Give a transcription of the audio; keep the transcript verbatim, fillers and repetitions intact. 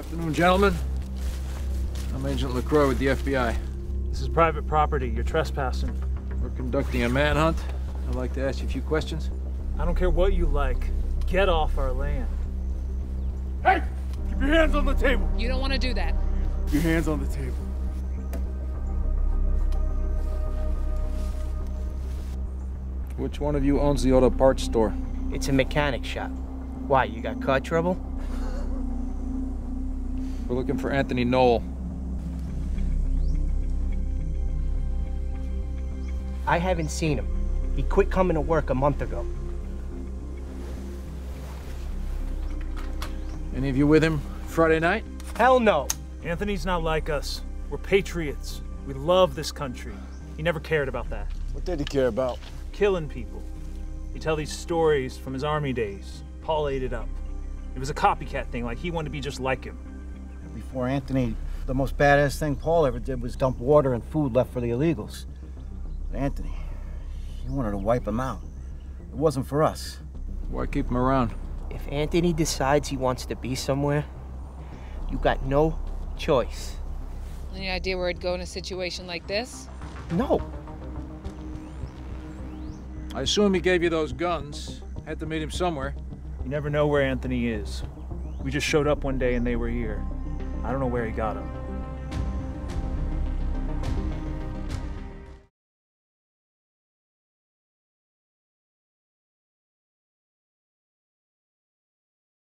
Afternoon, gentlemen. I'm Agent LaCroix with the F B I. This is private property. You're trespassing. We're conducting a manhunt. I'd like to ask you a few questions. I don't care what you like. Get off our land. Hey! Keep your hands on the table! You don't want to do that. Keep your hands on the table. Which one of you owns the auto parts store? It's a mechanic shop. Why, you got car trouble? We're looking for Anthony Knoll. I haven't seen him. He quit coming to work a month ago. Any of you with him Friday night? Hell no! Anthony's not like us. We're patriots. We love this country. He never cared about that. What did he care about? Killing people. He'd tell these stories from his army days. Paul ate it up. It was a copycat thing, like he wanted to be just like him. Before Anthony, the most badass thing Paul ever did was dump water and food left for the illegals. But Anthony, he wanted to wipe him out. It wasn't for us. Why keep him around? If Anthony decides he wants to be somewhere, you got no choice. Any idea where it'd go in a situation like this? No. I assume he gave you those guns. Had to meet him somewhere. You never know where Anthony is. We just showed up one day and they were here. I don't know where he got them.